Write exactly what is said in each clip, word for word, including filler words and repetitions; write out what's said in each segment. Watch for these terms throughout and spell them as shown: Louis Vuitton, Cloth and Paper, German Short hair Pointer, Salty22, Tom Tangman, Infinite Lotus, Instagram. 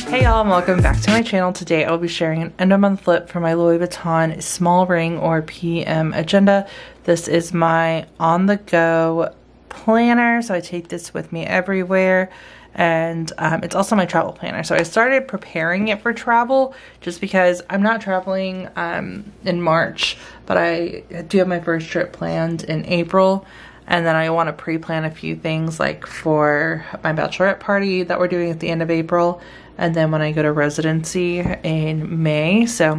Hey y'all, and welcome back to my channel. Today I'll be sharing an end of month flip for my Louis Vuitton small ring or P M agenda. This is my on the go planner, so I take this with me everywhere, and um, it's also my travel planner. So I started preparing it for travel just because I'm not traveling um, in March, but I do have my first trip planned in April. And then I want to pre-plan a few things, like for my bachelorette party that we're doing at the end of April, and then when I go to residency in May. So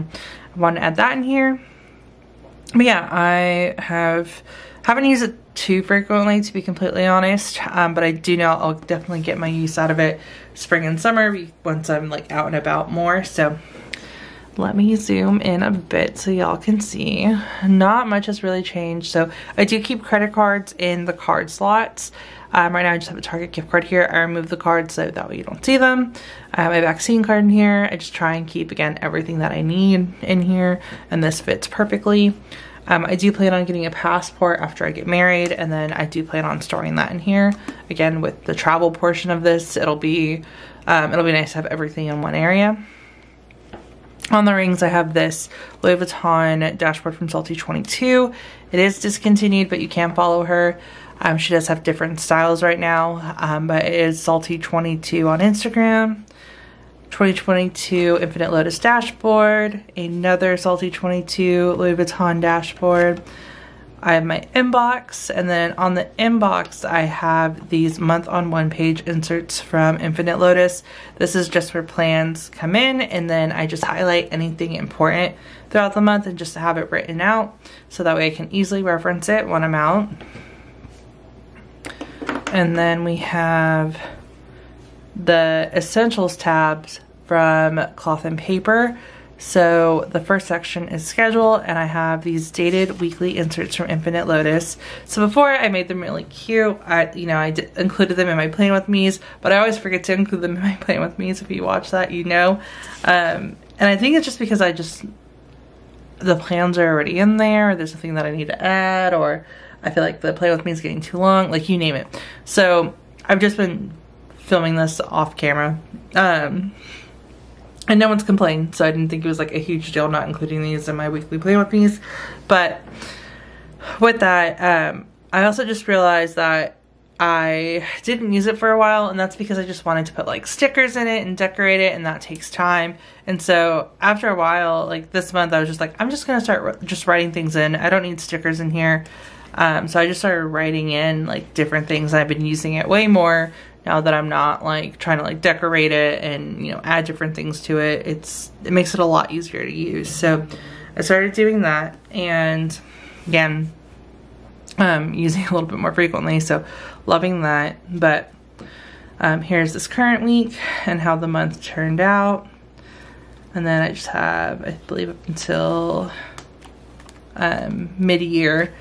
I want to add that in here. But yeah, I have, haven't used it too frequently, to be completely honest, um, but I do know I'll definitely get my use out of it spring and summer once I'm like out and about more. So let me zoom in a bit so y'all can see. Not much has really changed. So I do keep credit cards in the card slots. Um, right now I just have a Target gift card here. I remove the cards so that way you don't see them. I have my vaccine card in here. I just try and keep, again, everything that I need in here, and this fits perfectly. Um, I do plan on getting a passport after I get married, and then I do plan on storing that in here. Again, with the travel portion of this, it'll be, um, it'll be nice to have everything in one area. On the rings, I have this Louis Vuitton dashboard from Salty twenty-two. It is discontinued, but you can follow her. Um, she does have different styles right now, um, but it is Salty twenty-two on Instagram. twenty twenty-two Infinite Lotus dashboard. Another Salty twenty-two Louis Vuitton dashboard. I have my inbox, and then on the inbox I have these month on one page inserts from Infinite Lotus. This is just where plans come in, and then I just highlight anything important throughout the month and just have it written out so that way I can easily reference it when I'm out. And then we have the essentials tabs from Cloth and Paper. So the first section is schedule, and I have these dated weekly inserts from Infinite Lotus. So before I made them really cute, I, you know, I did, included them in my Plan With Me's, but I always forget to include them in my Plan With Me's. If you watch that, you know. Um, and I think it's just because I just, the plans are already in there, or there's something that I need to add, or I feel like the Plan With Me is getting too long, like you name it. So I've just been filming this off camera. Um, And no one's complained, so I didn't think it was like a huge deal not including these in my weekly Plan With Me's. But with that, um, I also just realized that I didn't use it for a while, and that's because I just wanted to put like stickers in it and decorate it, and that takes time. And so after a while, like this month, I was just like, I'm just gonna start just writing things in. I don't need stickers in here. Um, so I just started writing in like different things. I've been using it way more now that I'm not like trying to like decorate it and, you know, add different things to it. It's, it makes it a lot easier to use. So I started doing that, and again, um, using it a little bit more frequently. So loving that. But um, here's this current week and how the month turned out. And then I just have, I believe, up until um, mid-year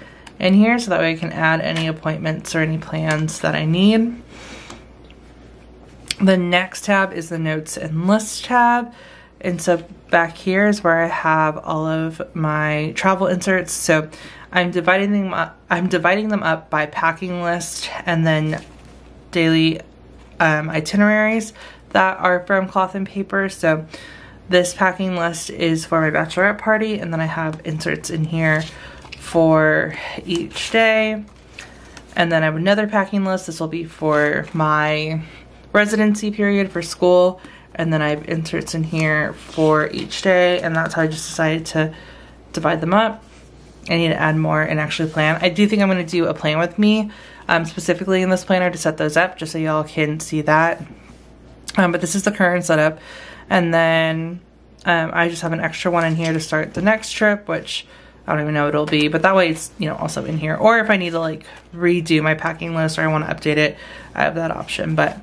in here, so that way I can add any appointments or any plans that I need. The next tab is the notes and lists tab, and so back here is where I have all of my travel inserts. So I'm dividing them up, I'm dividing them up by packing list and then daily um, itineraries that are from Cloth and Paper. So this packing list is for my bachelorette party, and then I have inserts in here for each day. And then I have another packing list. This will be for my residency period for school, and then I have inserts in here for each day, and that's how I just decided to divide them up. I need to add more and actually plan. I do think I'm going to do a Plan With Me um, specifically in this planner to set those up just so y'all can see that. Um, but this is the current setup, and then um, I just have an extra one in here to start the next trip, which I don't even know what it'll be, but that way it's, you know, also in here. Or if I need to like redo my packing list or I want to update it, I have that option. But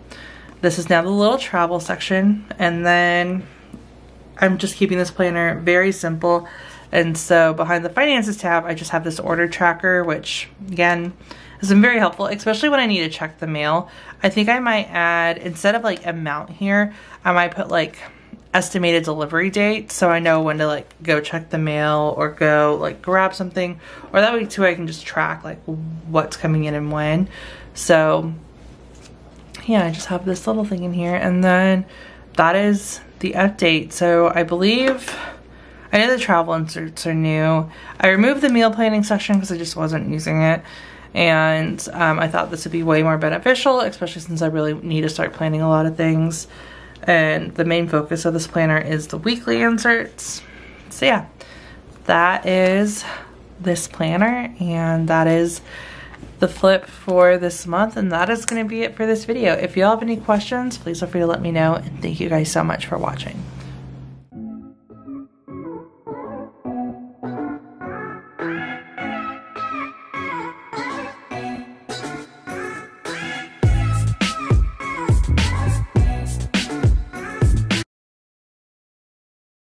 this is now the little travel section, and then I'm just keeping this planner very simple. And so behind the finances tab, I just have this order tracker, which again has been very helpful, especially when I need to check the mail. I think I might add, instead of like amount here, I might put like estimated delivery date, so I know when to like go check the mail or go like grab something, or that way too I can just track like what's coming in and when. So yeah, I just have this little thing in here, and then that is the update. So I believe, I know the travel inserts are new. I removed the meal planning section because I just wasn't using it, and um, I thought this would be way more beneficial, especially since I really need to start planning a lot of things. And the main focus of this planner is the weekly inserts. So yeah, that is this planner, and that is the flip for this month, and that is going to be it for this video. If you all have any questions, please feel free to let me know, and thank you guys so much for watching.